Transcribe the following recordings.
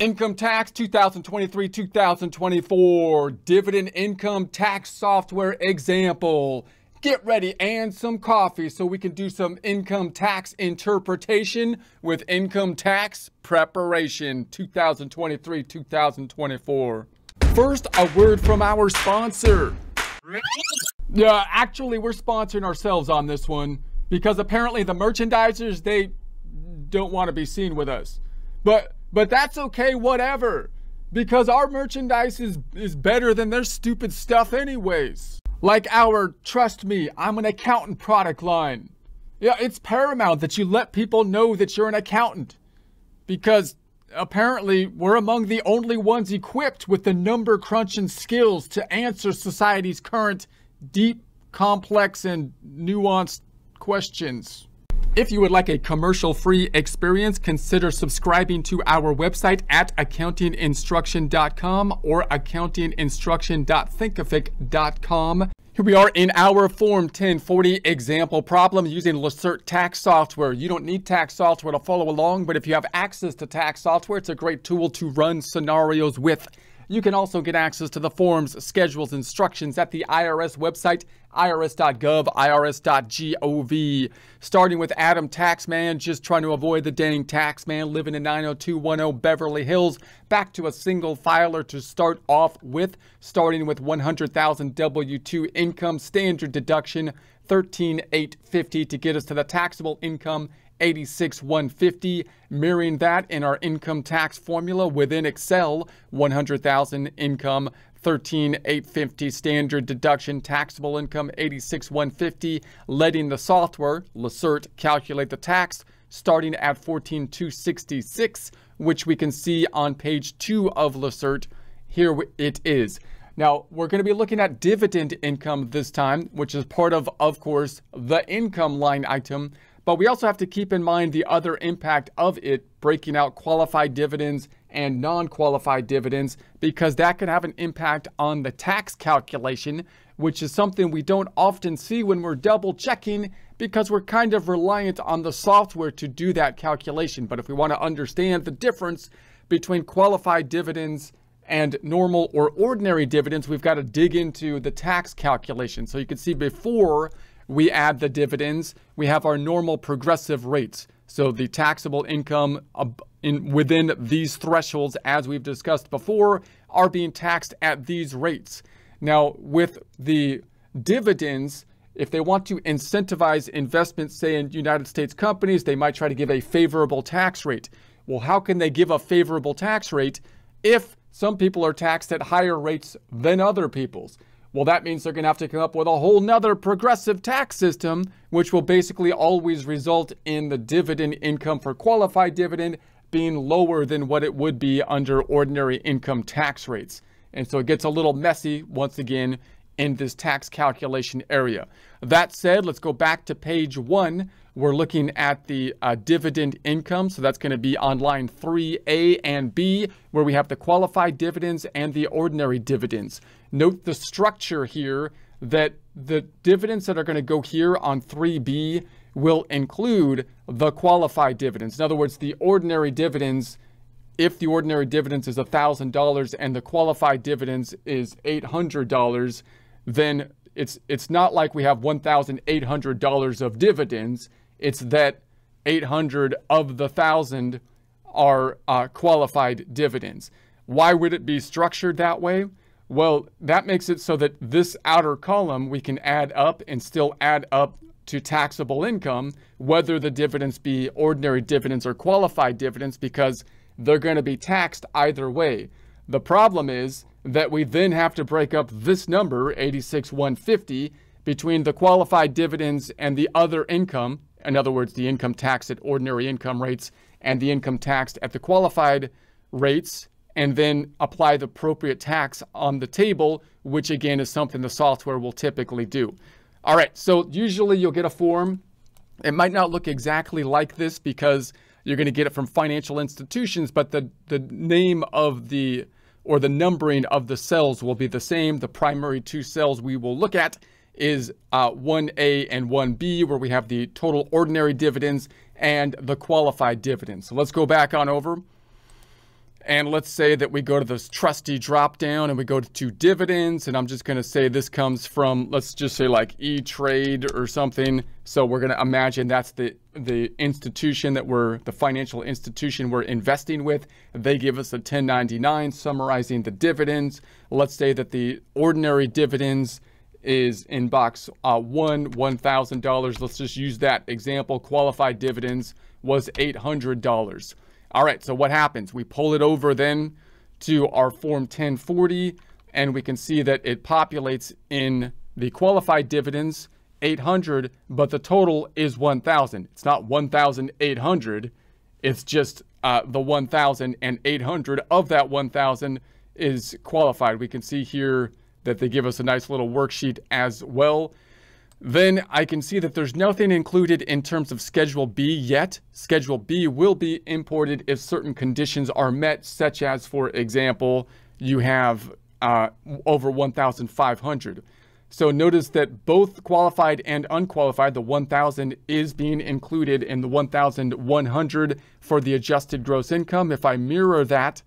Income tax 2023-2024 dividend income tax software example. Get ready and some coffee so we can do some income tax interpretation with income tax preparation 2023-2024. First, a word from our sponsor. Yeah, actually we're sponsoring ourselves on this one because apparently the merchandisers, they don't want to be seen with us. But that's okay, whatever, because our merchandise is better than their stupid stuff anyways. Like our Trust Me, I'm an Accountant product line. Yeah, it's paramount that you let people know that you're an accountant, because apparently we're among the only ones equipped with the number crunching skills to answer society's current deep, complex, and nuanced questions. If you would like a commercial-free experience, consider subscribing to our website at accountinginstruction.com or accountinginstruction.thinkific.com. Here we are in our Form 1040 example problem using Lacerte tax software. You don't need tax software to follow along, but if you have access to tax software, it's a great tool to run scenarios with. You can also get access to the forms, schedules, instructions at the IRS website, irs.gov, irs.gov. Starting with Adam Taxman, just trying to avoid the dang taxman, living in 90210 Beverly Hills. Back to a single filer to start off with, starting with 100,000 W-2 income, standard deduction, 13,850 to get us to the taxable income, 86,150, mirroring that in our income tax formula within Excel, 100,000 income, 13,850 standard deduction, taxable income, 86,150, letting the software, Lacerte, calculate the tax, starting at 14,266, which we can see on page 2 of Lacerte. Here it is. Now, we're going to be looking at dividend income this time, which is part of course, the income line item. But we also have to keep in mind the other impact of it, breaking out qualified dividends and non-qualified dividends, because that can have an impact on the tax calculation, which is something we don't often see when we're double checking, because we're kind of reliant on the software to do that calculation. But if we want to understand the difference between qualified dividends and normal or ordinary dividends, we've got to dig into the tax calculation. So you can see before we add the dividends, we have our normal progressive rates. So the taxable income within these thresholds, as we've discussed before, are being taxed at these rates. Now, with the dividends, if they want to incentivize investments, say in United States companies, they might try to give a favorable tax rate. Well, how can they give a favorable tax rate if some people are taxed at higher rates than other people's? Well, that means they're going to have to come up with a whole nother progressive tax system, which will basically always result in the dividend income for qualified dividend being lower than what it would be under ordinary income tax rates. And so it gets a little messy once again in this tax calculation area. That said, let's go back to page 1. We're looking at the dividend income. So that's going to be on line 3A and B, where we have the qualified dividends and the ordinary dividends. Note the structure here, that the dividends that are going to go here on 3B will include the qualified dividends. In other words, the ordinary dividends, if the ordinary dividends is $1,000 and the qualified dividends is $800, then it's not like we have $1,800 of dividends. It's that 800 of the 1,000 are qualified dividends. Why would it be structured that way? Well, that makes it so that this outer column we can add up and still add up to taxable income, whether the dividends be ordinary dividends or qualified dividends, because they're going to be taxed either way. The problem is that we then have to break up this number, 86,150, between the qualified dividends and the other income. In other words, the income taxed at ordinary income rates and the income taxed at the qualified rates, and then apply the appropriate tax on the table, which again is something the software will typically do. All right, so usually you'll get a form. It might not look exactly like this because you're going to get it from financial institutions, but the name of the, or the numbering of the cells will be the same. The primary two cells we will look at is 1A and 1B, where we have the total ordinary dividends and the qualified dividends. So let's go back on over. And let's say that we go to this trustee drop down and we go to dividends, and I'm just going to say this comes from, let's just say like E-Trade or something. So we're going to imagine that's the institution that we're, the financial institution we're investing with. They give us a 1099 summarizing the dividends. Let's say that the ordinary dividends is in box $1,000. Let's just use that example. Qualified dividends was $800. All right, so what happens? We pull it over then to our Form 1040, and we can see that it populates in the qualified dividends 800, but the total is 1,000. It's not 1,800. It's just the 1,800 of that 1,000 is qualified. We can see here that they give us a nice little worksheet as well. Then I can see that there's nothing included in terms of Schedule B yet. Schedule B will be imported if certain conditions are met, such as, for example, you have over 1,500. So notice that both qualified and unqualified, the 1,000 is being included in the 1,100 for the adjusted gross income. If I mirror that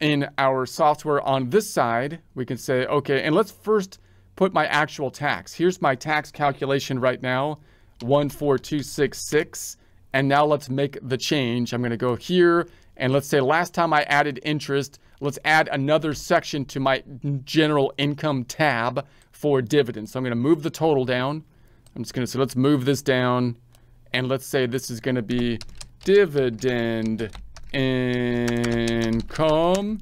in our software on this side, we can say, okay, and let's first put my actual tax. Here's my tax calculation right now, 14266. And now let's make the change. I'm going to go here and let's say last time I added interest, let's add another section to my general income tab for dividends. So I'm going to move the total down. I'm just going to say, let's move this down and let's say this is going to be dividend income.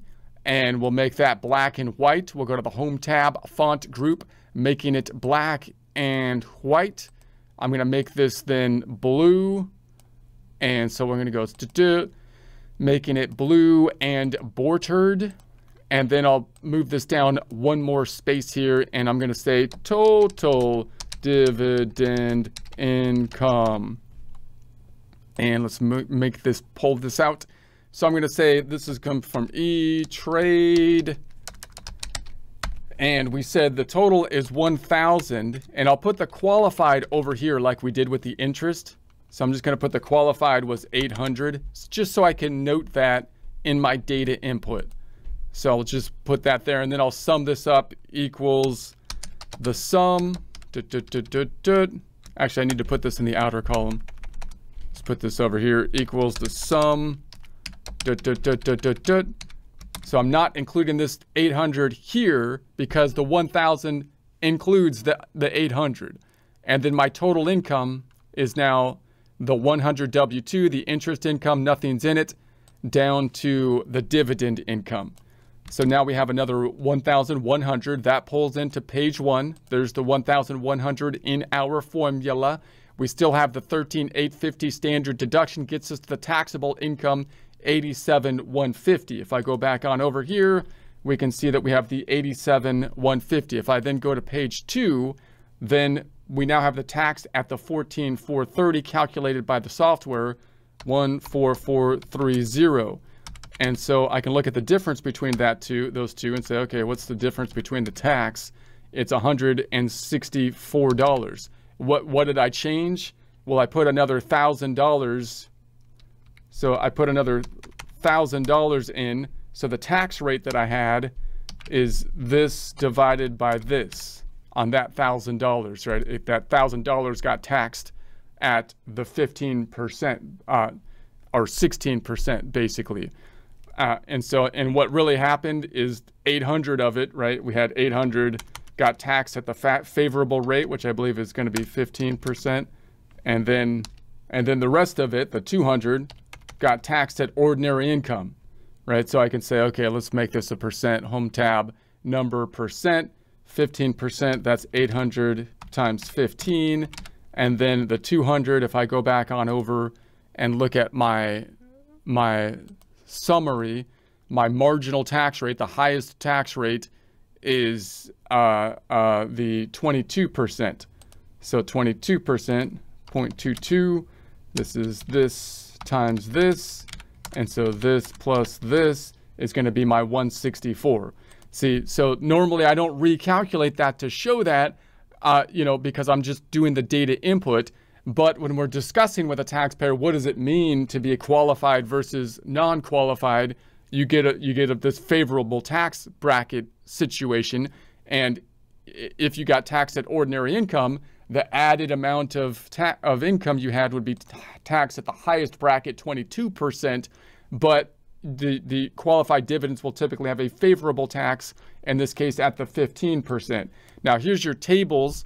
And we'll make that black and white. We'll go to the Home tab, Font Group, making it black and white. I'm going to make this then blue. And so we're going to go making it blue and bordered. And then I'll move this down one more space here. And I'm going to say total dividend income. And let's make this, pull this out. So I'm going to say this has come from E-Trade, and we said the total is 1,000, and I'll put the qualified over here like we did with the interest. So I'm just going to put the qualified was 800, just so I can note that in my data input. So I'll just put that there, and then I'll sum this up equals the sum. Actually, I need to put this in the outer column. Let's put this over here, equals the sum. So I'm not including this 800 here because the 1,000 includes the 800. And then my total income is now the 100 W-2, the interest income, nothing's in it, down to the dividend income. So now we have another 1,100. That pulls into page one. There's the 1,100 in our formula. We still have the 13,850 standard deduction, gets us to the taxable income, 87,150. If I go back on over here, we can see that we have the 87,150. If I then go to page two, then we now have the tax at the 14,430 calculated by the software, 14430. And so I can look at the difference between that two, those two, and say, okay, what's the difference between the tax? It's $164. What did I change? Well, I put another $1,000. So I put another $1,000 in. So the tax rate that I had is this divided by this on that $1,000, right? If that $1,000 got taxed at the 15% or 16% basically. And what really happened is 800 of it, right? We had 800 got taxed at the favorable rate, which I believe is going to be 15%. And then the rest of it, the 200, got taxed at ordinary income, right? So I can say, okay, let's make this a percent, Home tab, number percent, 15%, that's 800 times 15. And then the 200, if I go back on over and look at my summary, my marginal tax rate, the highest tax rate is the 22%. So 22%, 0.22, this is this, times this, and so this plus this is going to be my 164. See, so normally I don't recalculate that to show that, you know, because I'm just doing the data input. But when we're discussing with a taxpayer, what does it mean to be qualified versus non-qualified, you get this favorable tax bracket situation, and if you got taxed at ordinary income, the added amount of income you had would be taxed at the highest bracket, 22%, but the qualified dividends will typically have a favorable tax, in this case at the 15%. Now here's your tables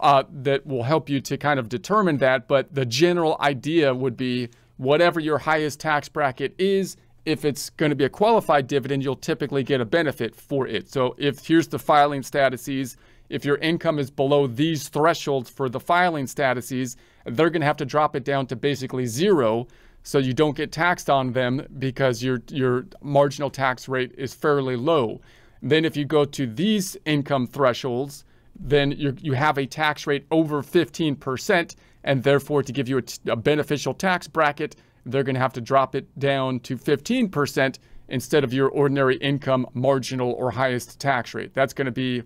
that will help you to kind of determine that, but the general idea would be whatever your highest tax bracket is, if it's going to be a qualified dividend, you'll typically get a benefit for it. So if here's the filing statuses, if your income is below these thresholds for the filing statuses, they're going to have to drop it down to basically zero, so you don't get taxed on them because your marginal tax rate is fairly low. Then if you go to these income thresholds, then you have a tax rate over 15%, and therefore to give you a beneficial tax bracket, they're going to have to drop it down to 15% instead of your ordinary income marginal or highest tax rate. That's going to be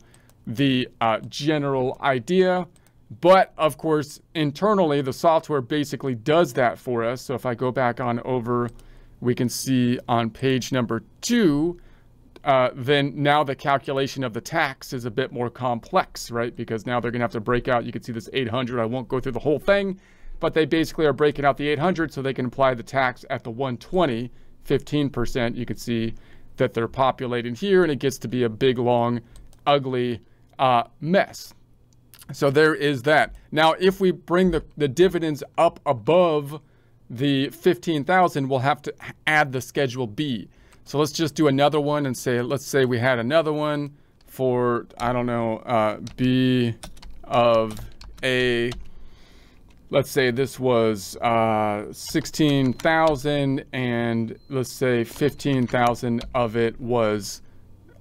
the general idea. But of course, internally, the software basically does that for us. So if I go back on over, we can see on page number 2, then now the calculation of the tax is a bit more complex, right? Because now they're going to have to break out. You can see this 800. I won't go through the whole thing, but they basically are breaking out the 800 so they can apply the tax at the 120, 15%. You can see that they're populating here, and it gets to be a big, long, ugly mess. So there is that. Now, if we bring the dividends up above the 15,000, we'll have to add the Schedule B. So let's just do another one and say, let's say we had another one for, I don't know, B of A. Let's say this was 16,000, and let's say 15,000 of it was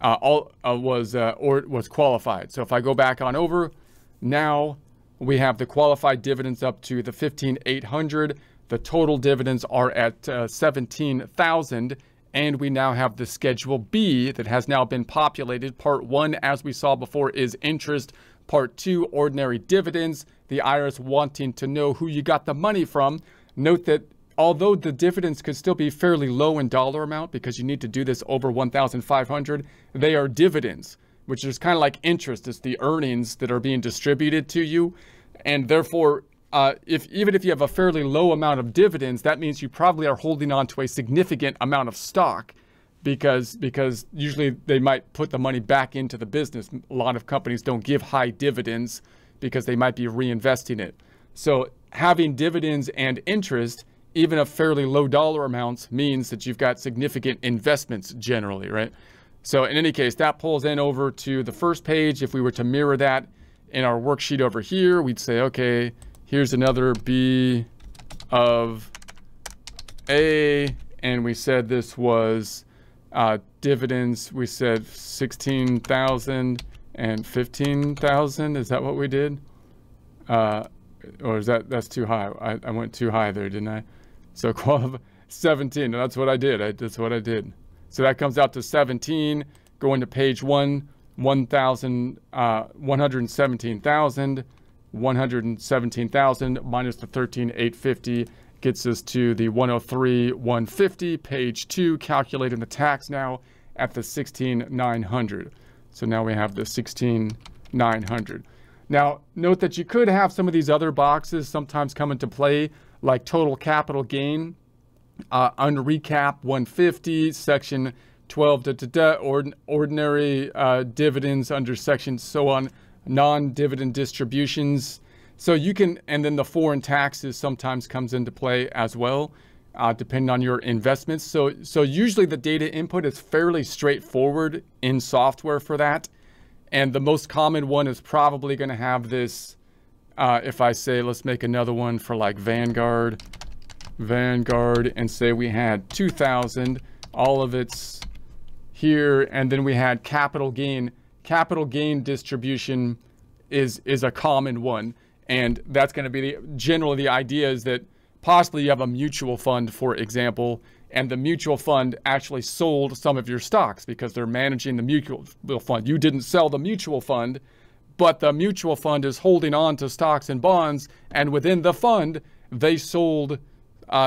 qualified. So if I go back on over, now we have the qualified dividends up to the 15,800. The total dividends are at 17,000, and we now have the Schedule B that has now been populated. Part 1, as we saw before, is interest. Part 2, ordinary dividends. The IRS wanting to know who you got the money from. Note that although the dividends could still be fairly low in dollar amount, because you need to do this over 1,500, they are dividends, which is kind of like interest. It's the earnings that are being distributed to you. And therefore, even if you have a fairly low amount of dividends, that means you probably are holding on to a significant amount of stock, because usually they might put the money back into the business. A lot of companies don't give high dividends because they might be reinvesting it. So having dividends and interest, even of fairly low dollar amounts, means that you've got significant investments generally, right? So in any case, that pulls in over to the first page. If we were to mirror that in our worksheet over here, we'd say, okay, here's another B of A, and we said this was dividends. We said 16,000 and 15,000. Is that what we did? Or is that's too high? I went too high there, didn't I? So 17, that's what I did. That's what I did. So that comes out to 17. Going to page 1, 117,000 minus the 13,850 gets us to the 103,150. Page 2, calculating the tax now at the 16,900. So now we have the 16,900. Now, note that you could have some of these other boxes sometimes come into play, like total capital gain, unrecap 150, section 12, ordinary dividends under section so on, non-dividend distributions. So you can, and then the foreign taxes sometimes comes into play as well, depending on your investments. So usually the data input is fairly straightforward in software for that. And the most common one is probably going to have this, if I say, let's make another one for like Vanguard, and say we had 2,000, all of it's here. And then we had capital gain. Capital gain distribution is a common one. And that's going to be generally the idea is that possibly you have a mutual fund, for example, and the mutual fund actually sold some of your stocks because they're managing the mutual fund. You didn't sell the mutual fund, but the mutual fund is holding on to stocks and bonds, and within the fund, they sold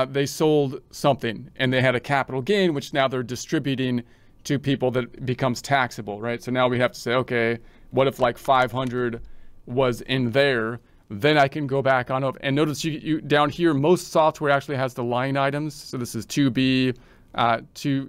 they sold something and they had a capital gain, which now they're distributing to people that becomes taxable, right? So now we have to say, okay, what if like 500 was in there? Then I can go back on up. And notice you down here, most software actually has the line items. So this is 2B, 2A,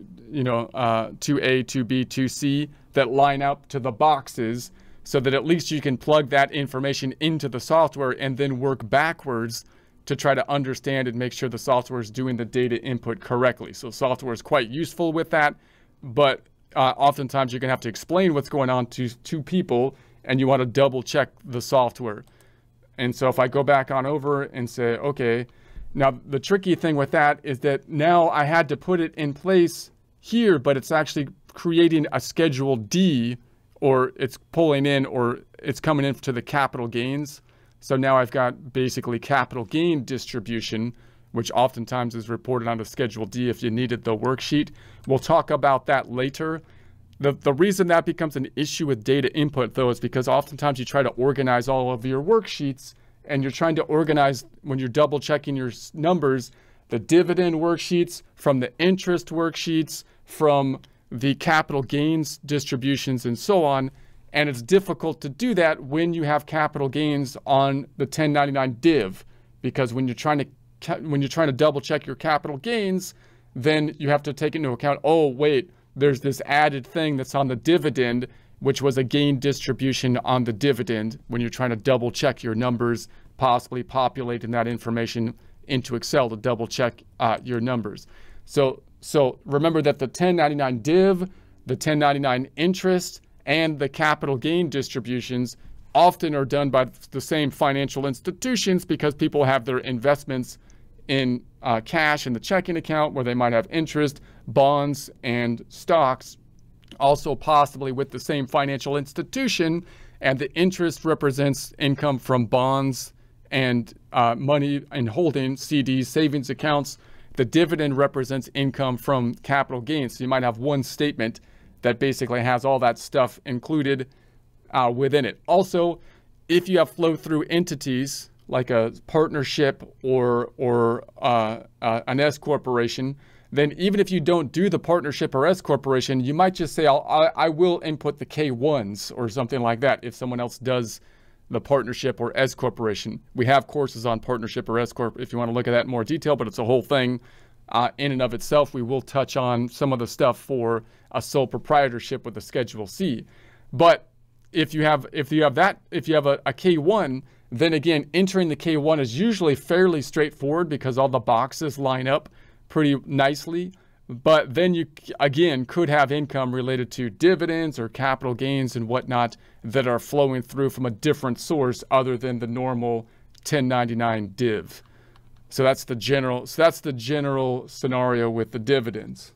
2B, 2C that line up to the boxes so that at least you can plug that information into the software and then work backwards to try to understand and make sure the software is doing the data input correctly. So software is quite useful with that, but oftentimes you're gonna have to explain what's going on to two people and you wanna double check the software. And so if I go back on over and say, okay, now the tricky thing with that is that now I had to put it in place here, but it's actually creating a Schedule D, or it's pulling in, or it's coming in to the capital gains. So now I've got basically capital gain distribution, which oftentimes is reported on the Schedule D if you needed the worksheet. We'll talk about that later. The reason that becomes an issue with data input, though, is because oftentimes you try to organize all of your worksheets, and you're trying to organize, when you're double checking your numbers, the dividend worksheets from the interest worksheets, from the capital gains distributions and so on. And it's difficult to do that when you have capital gains on the 1099 div, because when you're trying to double check your capital gains, then you have to take into account, oh wait, there's this added thing that's on the dividend, which was a gain distribution on the dividend, when you're trying to double check your numbers, possibly populating that information into Excel to double check your numbers. So remember that the 1099 div, the 1099 interest, and the capital gain distributions often are done by the same financial institutions, because people have their investments in cash in the checking account, where they might have interest, bonds, and stocks, also possibly with the same financial institution, and the interest represents income from bonds and money and holding, CDs, savings accounts. The dividend represents income from capital gains. So you might have one statement that basically has all that stuff included within it. Also, if you have flow-through entities, like a partnership or an S corporation, then even if you don't do the partnership or S corporation, you might just say, I will input the K1s or something like that if someone else does the partnership or S corporation. We have courses on partnership or S corp if you wanna look at that in more detail, but it's a whole thing in and of itself. We will touch on some of the stuff for a sole proprietorship with a Schedule C. But if you have a K1, then again, entering the K1 is usually fairly straightforward because all the boxes line up pretty nicely. But then you, again, could have income related to dividends or capital gains and whatnot that are flowing through from a different source other than the normal 1099 div. So that's the general scenario with the dividends.